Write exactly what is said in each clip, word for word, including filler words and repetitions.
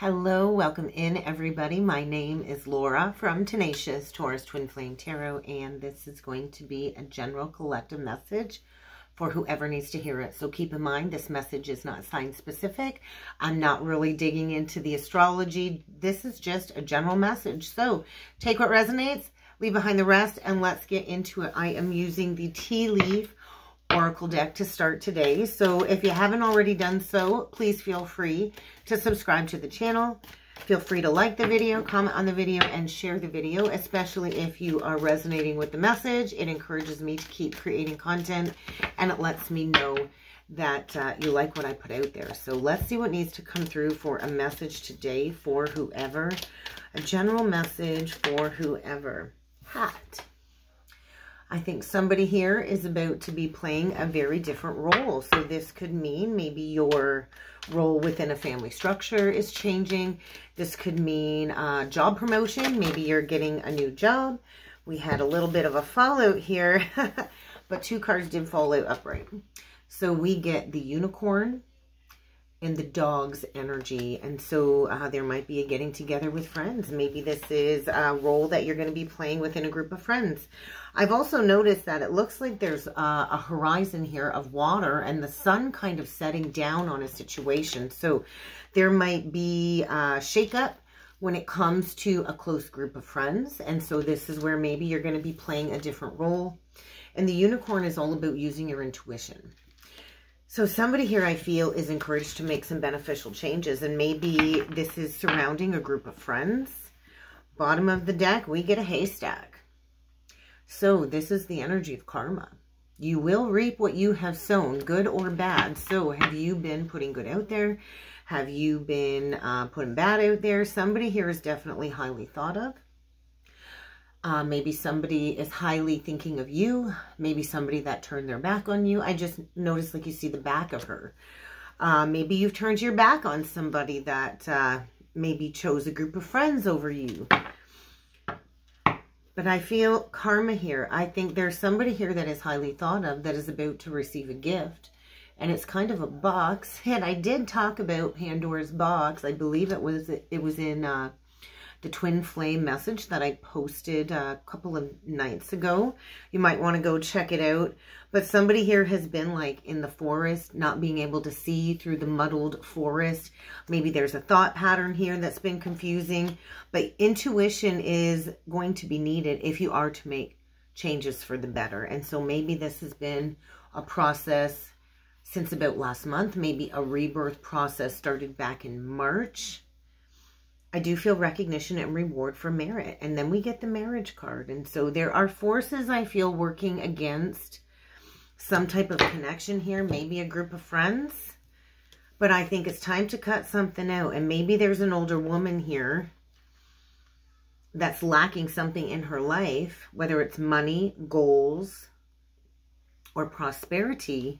Hello, welcome in everybody. My name is Laura from Tenacious Taurus Twin Flame Tarot, and this is going to be a general collective message for whoever needs to hear it. So keep in mind, this message is not sign specific. I'm not really digging into the astrology. This is just a general message. So take what resonates, leave behind the rest, and let's get into it. I am using the Tea Leaf Oracle deck to start today. So if you haven't already done so, please feel free to subscribe to the channel. Feel free to like the video, comment on the video, and share the video, especially if you are resonating with the message. It encourages me to keep creating content, and it lets me know that uh, you like what I put out there. So let's see what needs to come through for a message today for whoever. A general message for whoever. Hat. I think somebody here is about to be playing a very different role. So this could mean maybe your role within a family structure is changing. This could mean uh, job promotion. Maybe you're getting a new job. We had a little bit of a fallout here, but two cards did fall out upright. So we get the unicorn and the dog's energy. And so uh, there might be a getting together with friends. Maybe this is a role that you're going to be playing within a group of friends. I've also noticed that it looks like there's a, a horizon here of water and the sun kind of setting down on a situation. So there might be a shake-up when it comes to a close group of friends. And so this is where maybe you're going to be playing a different role. And the unicorn is all about using your intuition. So somebody here, I feel, is encouraged to make some beneficial changes, and maybe this is surrounding a group of friends. Bottom of the deck, we get a haystack. So this is the energy of karma. You will reap what you have sown, good or bad. So have you been putting good out there? Have you been uh, putting bad out there? Somebody here is definitely highly thought of. Uh, maybe somebody is highly thinking of you. Maybe somebody that turned their back on you. I just noticed, like, you see the back of her. Uh, maybe you've turned your back on somebody that uh, maybe chose a group of friends over you. But I feel karma here. I think there's somebody here that is highly thought of that is about to receive a gift. And it's kind of a box. And I did talk about Pandora's box. I believe it was, it was in... Uh, the twin flame message that I posted a couple of nights ago. You might want to go check it out. But somebody here has been like in the forest, not being able to see through the muddled forest. Maybe there's a thought pattern here that's been confusing, but intuition is going to be needed if you are to make changes for the better. And so maybe this has been a process since about last month, maybe a rebirth process started back in March. I do feel recognition and reward for merit. And then we get the marriage card. And so there are forces, I feel, working against some type of connection here. Maybe a group of friends. But I think it's time to cut something out. And maybe there's an older woman here that's lacking something in her life, whether it's money, goals, or prosperity,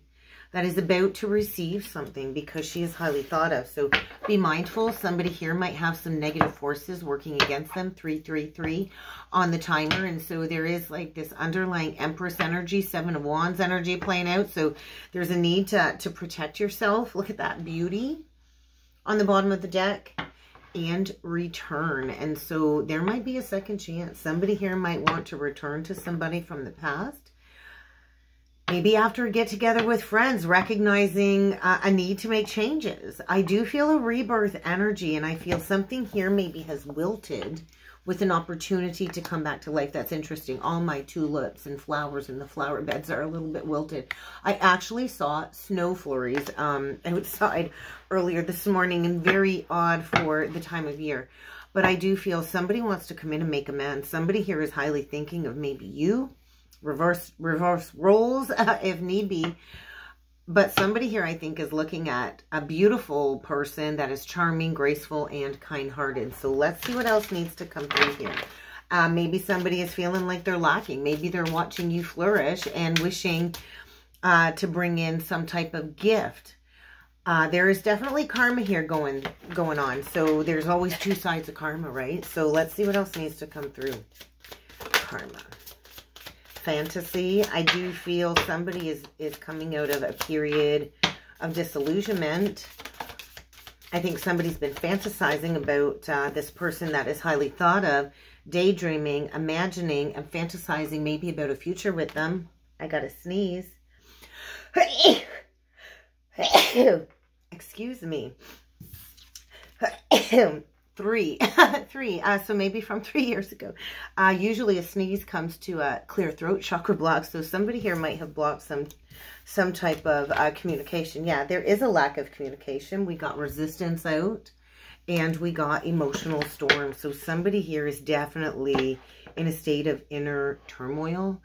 that is about to receive something because she is highly thought of. So be mindful. Somebody here might have some negative forces working against them. three three three on the timer. And so there is like this underlying Empress energy, Seven of Wands energy playing out. So there's a need to, to protect yourself. Look at that beauty on the bottom of the deck. And return. And so there might be a second chance. Somebody here might want to return to somebody from the past. Maybe after a get-together with friends, recognizing uh, a need to make changes. I do feel a rebirth energy, and I feel something here maybe has wilted with an opportunity to come back to life. That's interesting. All my tulips and flowers and the flower beds are a little bit wilted. I actually saw snow flurries um, outside earlier this morning, and very odd for the time of year. But I do feel somebody wants to come in and make amends. Somebody here is highly thinking of maybe you. Reverse reverse roles uh, if need be. But somebody here, I think, is looking at a beautiful person that is charming, graceful, and kind-hearted. So let's see what else needs to come through here. Uh, maybe somebody is feeling like they're lacking. Maybe they're watching you flourish and wishing uh, to bring in some type of gift. Uh, there is definitely karma here going, going on. So there's always two sides of karma, right? So let's see what else needs to come through. Karma. Fantasy. I do feel somebody is, is coming out of a period of disillusionment. I think somebody's been fantasizing about uh, this person that is highly thought of, daydreaming, imagining, and fantasizing maybe about a future with them. I got to sneeze. Excuse me. three. three. Uh, so maybe from three years ago. Uh, usually a sneeze comes to a clear throat chakra block. So somebody here might have blocked some some type of uh, communication. Yeah, there is a lack of communication. We got resistance out. And we got emotional storm. So somebody here is definitely in a state of inner turmoil.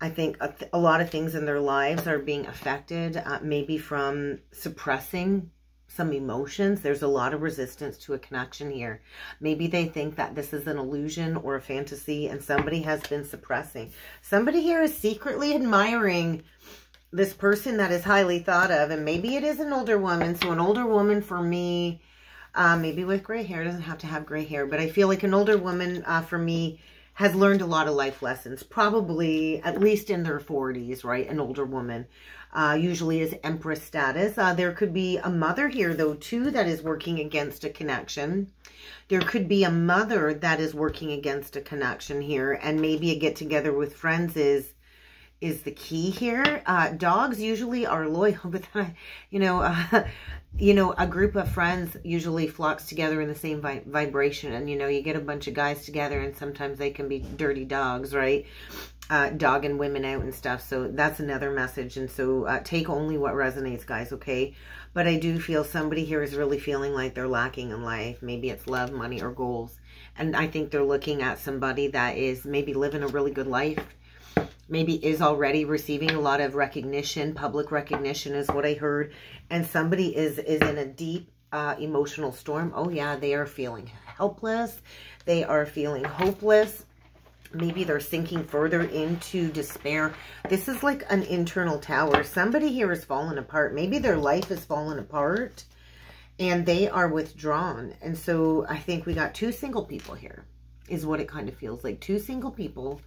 I think a, th a lot of things in their lives are being affected, uh, maybe from suppressing some emotions. There's a lot of resistance to a connection here. Maybe they think that this is an illusion or a fantasy, and somebody has been suppressing. Somebody here is secretly admiring this person that is highly thought of, and maybe it is an older woman. So an older woman for me, uh, maybe with gray hair, doesn't have to have gray hair, but I feel like an older woman uh, for me has learned a lot of life lessons, probably at least in their forties, right? An older woman uh, usually is empress status. Uh, there could be a mother here, though, too, that is working against a connection. There could be a mother that is working against a connection here, and maybe a get-together with friends is is the key here. Uh, dogs usually are loyal, but, you know, uh, you know, a group of friends usually flocks together in the same vi vibration. And, you know, you get a bunch of guys together and sometimes they can be dirty dogs, right? Uh, dogging women out and stuff. So that's another message. And so uh, take only what resonates, guys, okay? But I do feel somebody here is really feeling like they're lacking in life. Maybe it's love, money, or goals. And I think they're looking at somebody that is maybe living a really good life. Maybe is already receiving a lot of recognition. Public recognition is what I heard. And somebody is, is in a deep uh, emotional storm. Oh, yeah, they are feeling helpless. They are feeling hopeless. Maybe they're sinking further into despair. This is like an internal tower. Somebody here is falling apart. Maybe their life is falling apart. And they are withdrawn. And so I think we got two single people here is what it kind of feels like. Two single people.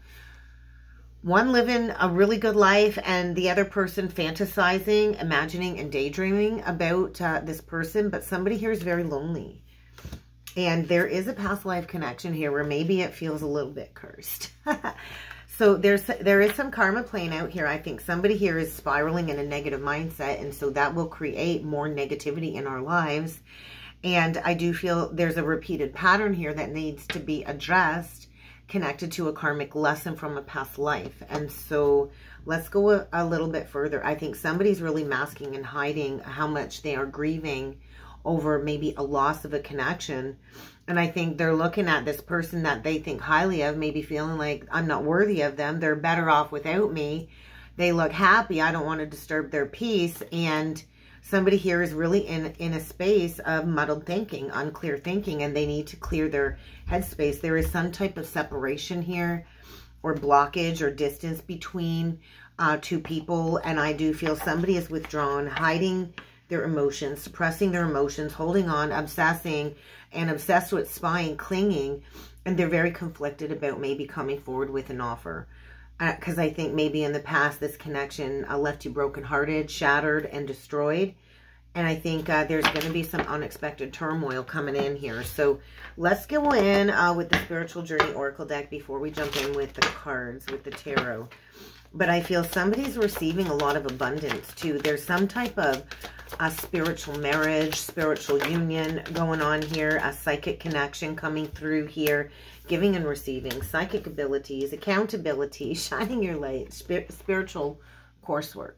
One living a really good life and the other person fantasizing, imagining, and daydreaming about uh, this person. But somebody here is very lonely. And there is a past life connection here where maybe it feels a little bit cursed. So there's there is some karma playing out here. I think somebody here is spiraling in a negative mindset. And so that will create more negativity in our lives. And I do feel there's a repeated pattern here that needs to be addressed, connected to a karmic lesson from a past life. And so let's go a, a little bit further. I think somebody's really masking and hiding how much they are grieving over maybe a loss of a connection. And I think they're looking at this person that they think highly of, maybe feeling like I'm not worthy of them. They're better off without me. They look happy. I don't want to disturb their peace. And somebody here is really in, in a space of muddled thinking, unclear thinking, and they need to clear their headspace. There is some type of separation here or blockage or distance between uh, two people, and I do feel somebody is withdrawn, hiding their emotions, suppressing their emotions, holding on, obsessing, and obsessed with spying, clinging, and they're very conflicted about maybe coming forward with an offer. Because uh, I think maybe in the past, this connection uh, left you brokenhearted, shattered, and destroyed. And I think uh, there's going to be some unexpected turmoil coming in here. So let's go in uh, with the Spiritual Journey Oracle deck before we jump in with the cards, with the tarot. But I feel somebody's receiving a lot of abundance, too. There's some type of a spiritual marriage, spiritual union going on here, a psychic connection coming through here, giving and receiving, psychic abilities, accountability, shining your light, spir- spiritual coursework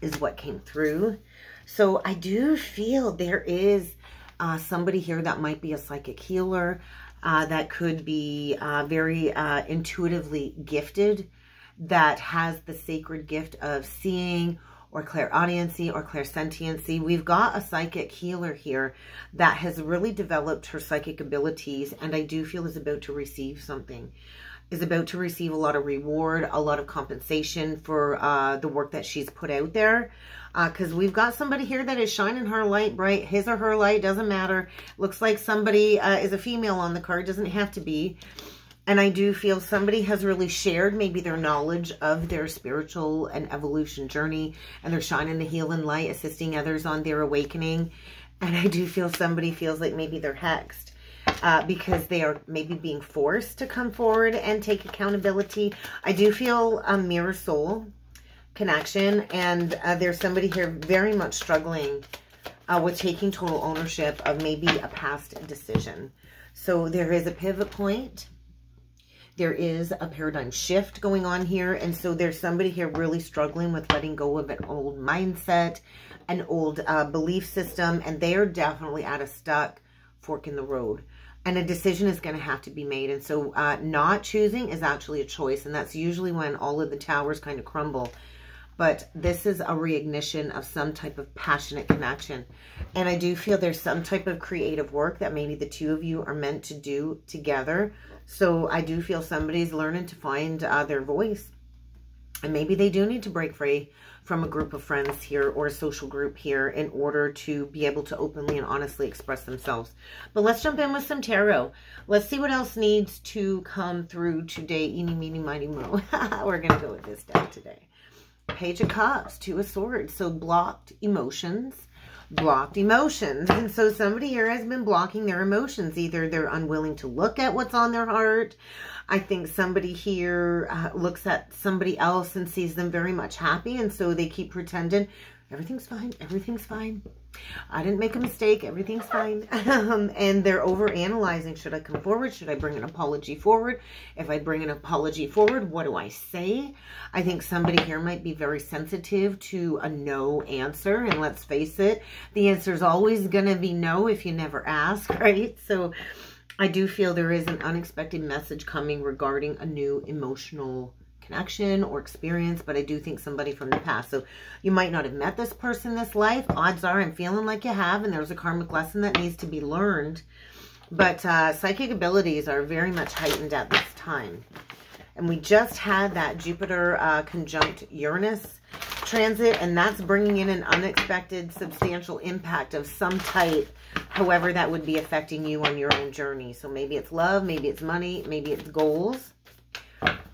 is what came through. So I do feel there is uh, somebody here that might be a psychic healer, uh, that could be uh, very uh, intuitively gifted, that has the sacred gift of seeing, or clairaudiency, or clairsentiency. We've got a psychic healer here that has really developed her psychic abilities, and I do feel is about to receive something, is about to receive a lot of reward, a lot of compensation for uh, the work that she's put out there, because uh, we've got somebody here that is shining her light bright, his or her light, doesn't matter. Looks like somebody uh, is a female on the card, doesn't have to be. And I do feel somebody has really shared maybe their knowledge of their spiritual and evolution journey, and they're shining the healing light, assisting others on their awakening. And I do feel somebody feels like maybe they're hexed uh, because they are maybe being forced to come forward and take accountability. I do feel a mirror soul connection. And uh, there's somebody here very much struggling uh, with taking total ownership of maybe a past decision. So there is a pivot point. There is a paradigm shift going on here. And so there's somebody here really struggling with letting go of an old mindset, an old uh, belief system, and they are definitely at a stuck fork in the road. And a decision is going to have to be made. And so uh, not choosing is actually a choice. And that's usually when all of the towers kind of crumble. But this is a reignition of some type of passionate connection. And I do feel there's some type of creative work that maybe the two of you are meant to do together. So I do feel somebody's learning to find uh, their voice. And maybe they do need to break free from a group of friends here or a social group here in order to be able to openly and honestly express themselves. But let's jump in with some tarot. Let's see what else needs to come through today. Eeny, meeny, miny, moe. We're going to go with this deck today. Page of Cups, Two of Swords. So blocked emotions, blocked emotions. And so somebody here has been blocking their emotions. Either they're unwilling to look at what's on their heart. I think somebody here uh, looks at somebody else and sees them very much happy. And so they keep pretending everything's fine. Everything's fine. I didn't make a mistake. Everything's fine. um, and they're overanalyzing. Should I come forward? Should I bring an apology forward? If I bring an apology forward, what do I say? I think somebody here might be very sensitive to a no answer. And let's face it, the answer is always going to be no if you never ask, right? So I do feel there is an unexpected message coming regarding a new emotional connection or experience, but I do think somebody from the past. So you might not have met this person this life. Odds are I'm feeling like you have, and there's a karmic lesson that needs to be learned. But uh, psychic abilities are very much heightened at this time. And we just had that Jupiter uh, conjunct Uranus transit, and that's bringing in an unexpected substantial impact of some type, however that would be affecting you on your own journey. So maybe it's love, maybe it's money, maybe it's goals.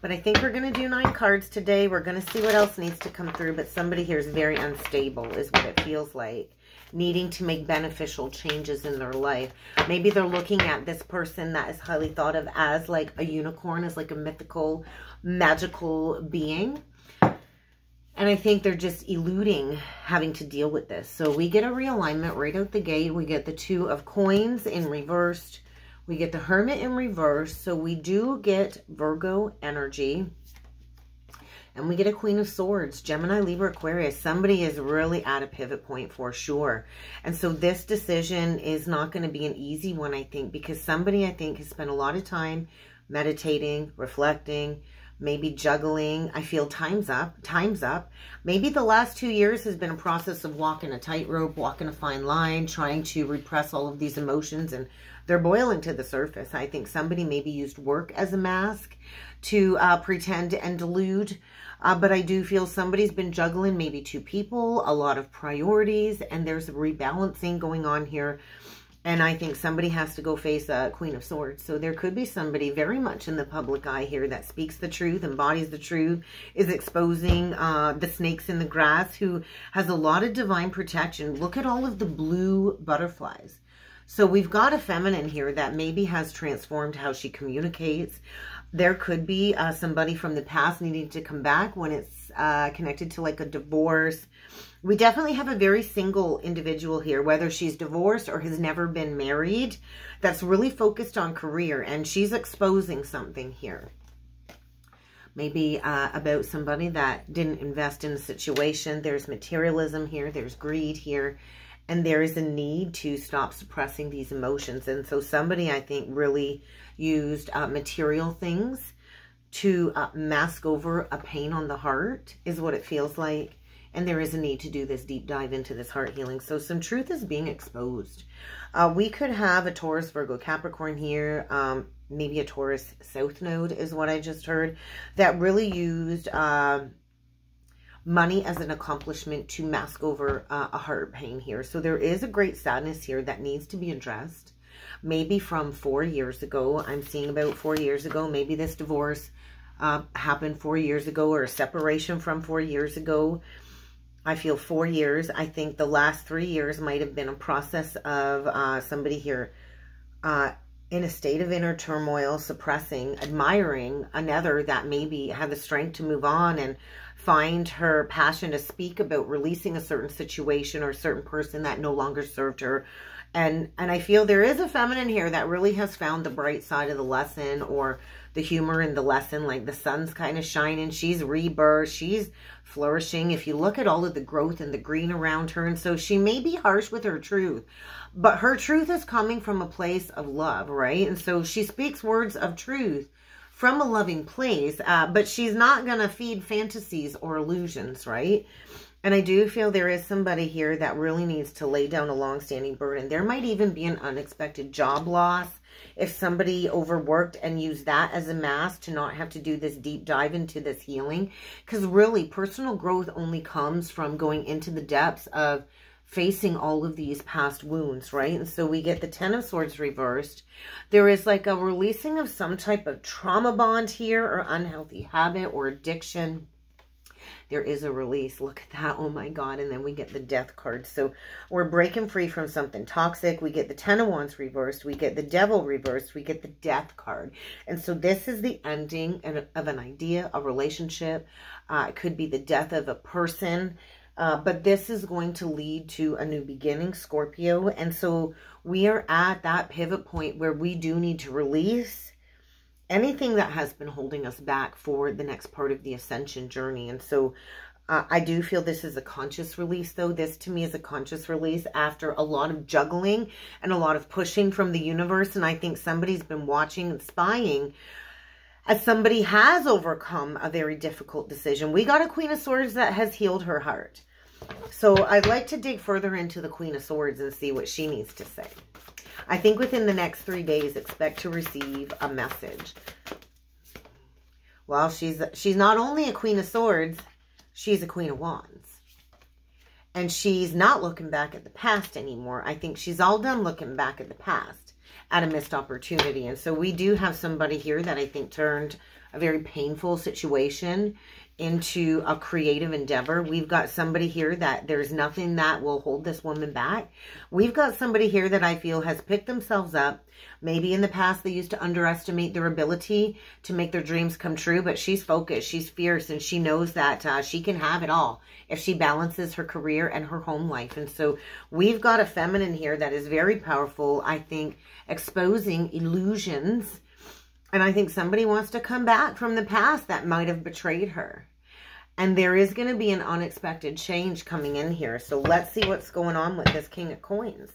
But I think we're going to do nine cards today. We're going to see what else needs to come through. But somebody here is very unstable is what it feels like. Needing to make beneficial changes in their life. Maybe they're looking at this person that is highly thought of as like a unicorn, as like a mythical, magical being. And I think they're just eluding having to deal with this. So we get a realignment right out the gate. We get the Two of Coins in reversed. We get the Hermit in reverse, so we do get Virgo energy. And we get a Queen of Swords, Gemini, Libra, Aquarius. Somebody is really at a pivot point for sure. And so this decision is not going to be an easy one, I think, because somebody, I think, has spent a lot of time meditating, reflecting, maybe juggling. I feel time's up, time's up. Maybe the last two years has been a process of walking a tightrope, walking a fine line, trying to repress all of these emotions, and they're boiling to the surface. I think somebody maybe used work as a mask to uh, pretend and delude, uh, but I do feel somebody's been juggling maybe two people, a lot of priorities, and there's rebalancing going on here. And I think somebody has to go face a Queen of Swords. So there could be somebody very much in the public eye here that speaks the truth, embodies the truth, is exposing uh, the snakes in the grass, who has a lot of divine protection. Look at all of the blue butterflies. So we've got a feminine here that maybe has transformed how she communicates. There could be uh, somebody from the past needing to come back when it's uh, connected to like a divorce. We definitely have a very single individual here, whether she's divorced or has never been married, that's really focused on career, and she's exposing something here. Maybe uh, about somebody that didn't invest in the situation. There's materialism here. There's greed here. And there is a need to stop suppressing these emotions. And so somebody, I think, really used uh, material things to uh, mask over a pain on the heart is what it feels like. And there is a need to do this deep dive into this heart healing. So some truth is being exposed. Uh, we could have a Taurus, Virgo, Capricorn here. Um, maybe a Taurus South Node is what I just heard. That really used uh, money as an accomplishment to mask over uh, a heart pain here. So there is a great sadness here that needs to be addressed. Maybe from four years ago. I'm seeing about four years ago. Maybe this divorce uh, happened four years ago, or a separation from four years ago. I feel four years. I think the last three years might have been a process of uh, somebody here uh, in a state of inner turmoil, suppressing, admiring another that maybe had the strength to move on and find her passion to speak about releasing a certain situation or a certain person that no longer served her. And, and I feel there is a feminine here that really has found the bright side of the lesson, or the humor in the lesson. Like the sun's kind of shining. She's rebirth. She's flourishing. If you look at all of the growth and the green around her. And so she may be harsh with her truth, but her truth is coming from a place of love, right? And so she speaks words of truth from a loving place, uh, but she's not going to feed fantasies or illusions, right? And I do feel there is somebody here that really needs to lay down a long-standing burden. There might even be an unexpected job loss if somebody overworked and used that as a mask to not have to do this deep dive into this healing. Because really, personal growth only comes from going into the depths of facing all of these past wounds, right? And so we get the Ten of Swords reversed. There is like a releasing of some type of trauma bond here, or unhealthy habit or addiction. There is a release. Look at that. Oh my God. And then we get the Death card. So we're breaking free from something toxic. We get the Ten of Wands reversed. We get the Devil reversed. We get the Death card. And so this is the ending of an idea, a relationship. Uh, it could be the death of a person. Uh, but this is going to lead to a new beginning, Scorpio. And so we are at that pivot point where we do need to release anything that has been holding us back for the next part of the ascension journey. And so uh, I do feel this is a conscious release, though. This to me is a conscious release after a lot of juggling and a lot of pushing from the universe. And I think somebody's been watching and spying as somebody has overcome a very difficult decision. We got a Queen of Swords that has healed her heart. So I'd like to dig further into the Queen of Swords and see what she needs to say. I think within the next three days, expect to receive a message. Well, she's, she's not only a Queen of Swords, she's a Queen of Wands. And she's not looking back at the past anymore. I think she's all done looking back at the past, at a missed opportunity. And so we do have somebody here that I think turned a very painful situation into a creative endeavor. We've got somebody here that there's nothing that will hold this woman back. We've got somebody here that I feel has picked themselves up. Maybe in the past they used to underestimate their ability to make their dreams come true, but she's focused, she's fierce, and she knows that uh, she can have it all if she balances her career and her home life. And so we've got a feminine here that is very powerful, I think, exposing illusions. And I think somebody wants to come back from the past that might have betrayed her. And there is going to be an unexpected change coming in here. So let's see what's going on with this King of Coins.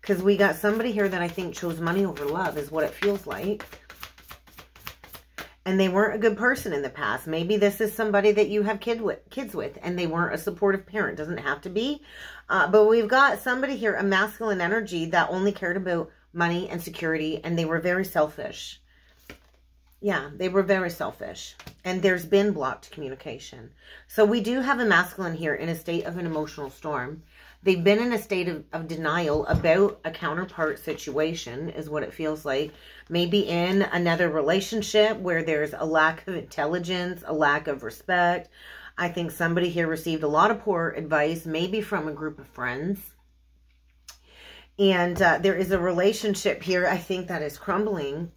Because we got somebody here that I think chose money over love, is what it feels like. And they weren't a good person in the past. Maybe this is somebody that you have kid with, kids with, and they weren't a supportive parent. Doesn't have to be. Uh, but we've got somebody here, a masculine energy, that only cared about money and security. And they were very selfish. Yeah, they were very selfish. And there's been blocked communication. So we do have a masculine here in a state of an emotional storm. They've been in a state of, of denial about a counterpart situation, is what it feels like. Maybe in another relationship where there's a lack of intelligence, a lack of respect. I think somebody here received a lot of poor advice, maybe from a group of friends. And uh, there is a relationship here, I think, that is crumbling.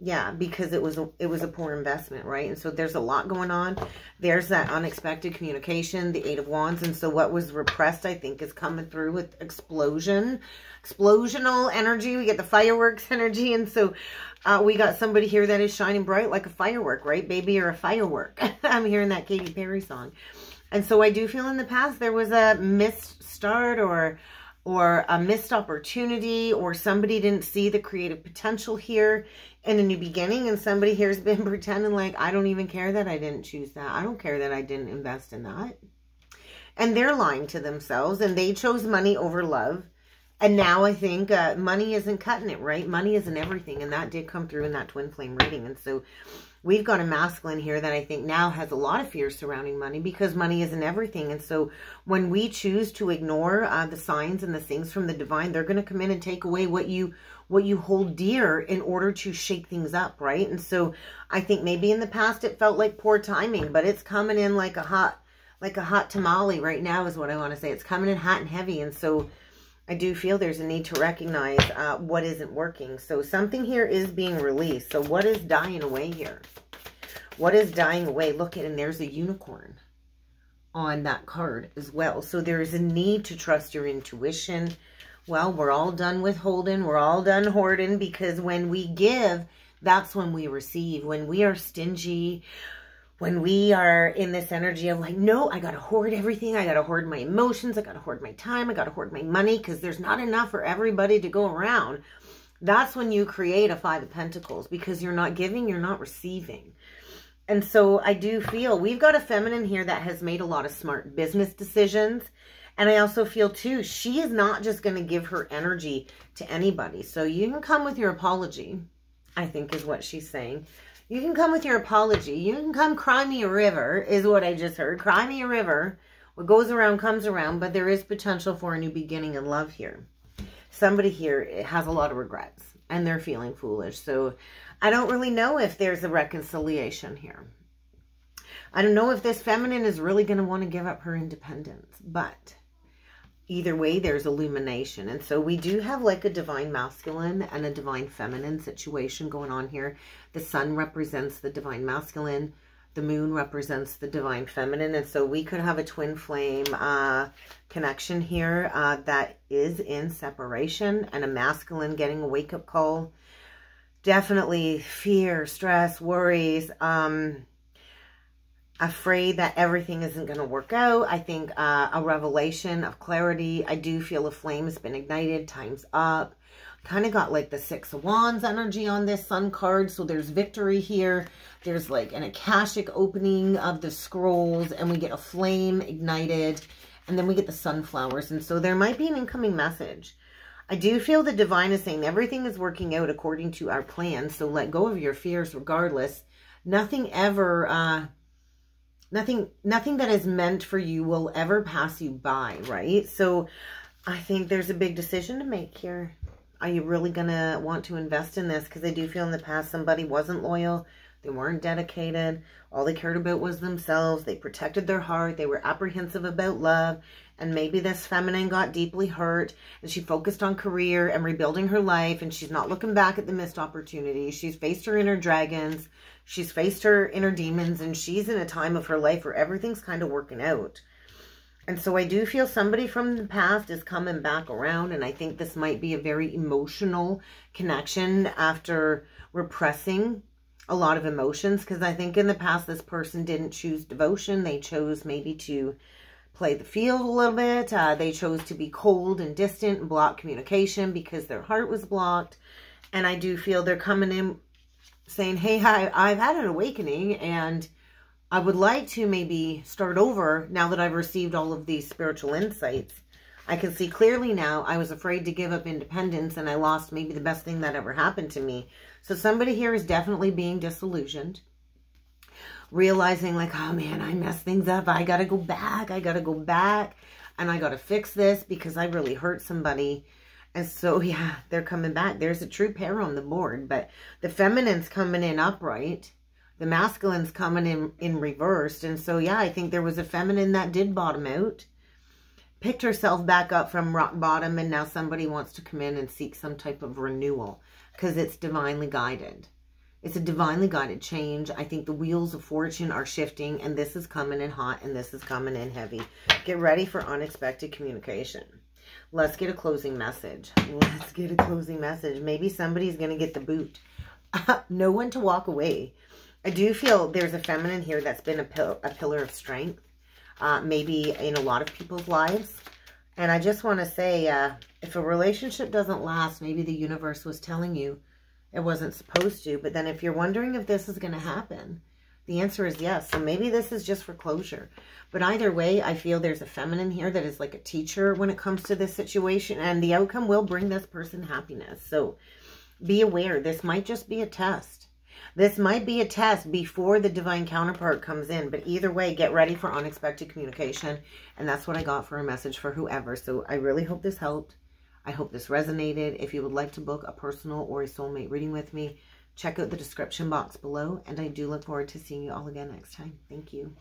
Yeah, because it was, a, it was a poor investment, right? And so there's a lot going on. There's that unexpected communication, the Eight of Wands. And so what was repressed, I think, is coming through with explosion, explosional energy. We get the fireworks energy. And so uh, we got somebody here that is shining bright like a firework, right? Baby, you're a firework. I'm hearing that Katy Perry song. And so I do feel in the past there was a missed start, or... or a missed opportunity, or somebody didn't see the creative potential here in a new beginning, and somebody here has been pretending like, I don't even care that I didn't choose that. I don't care that I didn't invest in that. And they're lying to themselves, and they chose money over love. And now I think uh, money isn't cutting it, right? Money isn't everything, and that did come through in that twin flame reading. And so we've got a masculine here that I think now has a lot of fear surrounding money, because money isn't everything. And so when we choose to ignore uh, the signs and the things from the divine, they're going to come in and take away what you what you hold dear in order to shake things up, right? And so I think maybe in the past it felt like poor timing, but it's coming in like a hot like a hot tamale right now is what I want to say. It's coming in hot and heavy. And so I do feel there's a need to recognize uh, what isn't working. So something here is being released. So what is dying away here? What is dying away? Look at, and there's a unicorn on that card as well. So there is a need to trust your intuition. Well, we're all done withholding. We're all done hoarding, because when we give, that's when we receive. When we are stingy, when we are in this energy of like, no, I got to hoard everything. I got to hoard my emotions. I got to hoard my time. I got to hoard my money, because there's not enough for everybody to go around. That's when you create a Five of Pentacles, because you're not giving, you're not receiving. And so I do feel we've got a feminine here that has made a lot of smart business decisions. And I also feel too, she is not just going to give her energy to anybody. So you can come with your apology, I think is what she's saying. You can come with your apology. You can come cry me a river is what I just heard. Cry me a river. What goes around comes around, but there is potential for a new beginning in love here. Somebody here has a lot of regrets and they're feeling foolish. So I don't really know if there's a reconciliation here. I don't know if this feminine is really going to want to give up her independence, but either way, there's illumination. And so we do have like a divine masculine and a divine feminine situation going on here. The sun represents the divine masculine. The moon represents the divine feminine. And so we could have a twin flame uh, connection here uh, that is in separation, and a masculine getting a wake-up call. Definitely fear, stress, worries, um, afraid that everything isn't going to work out. I think uh, a revelation of clarity. I do feel a flame has been ignited. Time's up. Kind of got like the Six of Wands energy on this sun card. So there's victory here. There's like an Akashic opening of the scrolls, and we get a flame ignited, and then we get the sunflowers. And so there might be an incoming message. I do feel the divine is saying everything is working out according to our plan. So let go of your fears regardless. Nothing ever, uh, nothing, nothing that is meant for you will ever pass you by, right? So I think there's a big decision to make here. Are you really going to want to invest in this? Because I do feel in the past somebody wasn't loyal. They weren't dedicated. All they cared about was themselves. They protected their heart. They were apprehensive about love. And maybe this feminine got deeply hurt, and she focused on career and rebuilding her life, and she's not looking back at the missed opportunities. She's faced her inner dragons. She's faced her inner demons, and she's in a time of her life where everything's kind of working out. And so I do feel somebody from the past is coming back around, and I think this might be a very emotional connection after repressing a lot of emotions, because I think in the past this person didn't choose devotion. They chose maybe to play the field a little bit. Uh, they chose to be cold and distant and block communication because their heart was blocked. And I do feel they're coming in saying, hey, I, I've had an awakening, and I would like to maybe start over now that I've received all of these spiritual insights. I can see clearly now. I was afraid to give up independence, and I lost maybe the best thing that ever happened to me. So somebody here is definitely being disillusioned. Realizing like, oh man, I messed things up. I got to go back. I got to go back. And I got to fix this because I really hurt somebody. And so, yeah, they're coming back. There's a true pair on the board. But the feminine's coming in upright. The masculine's coming in, in reversed. And so, yeah, I think there was a feminine that did bottom out. Picked herself back up from rock bottom. And now somebody wants to come in and seek some type of renewal. Because it's divinely guided. It's a divinely guided change. I think the wheels of fortune are shifting, and this is coming in hot, and this is coming in heavy. Get ready for unexpected communication. Let's get a closing message. Let's get a closing message. Maybe somebody's going to get the boot. Know when to walk away. I do feel there's a feminine here that's been a, pil a pillar of strength, uh, maybe in a lot of people's lives. And I just want to say, uh, if a relationship doesn't last, maybe the universe was telling you it wasn't supposed to. But then if you're wondering if this is going to happen, the answer is yes. So maybe this is just for closure. But either way, I feel there's a feminine here that is like a teacher when it comes to this situation. And the outcome will bring this person happiness. So be aware. This might just be a test. This might be a test before the divine counterpart comes in. But either way, get ready for unexpected communication. And that's what I got for a message for whoever. So I really hope this helped. I hope this resonated. If you would like to book a personal or a soulmate reading with me, check out the description box below. And I do look forward to seeing you all again next time. Thank you.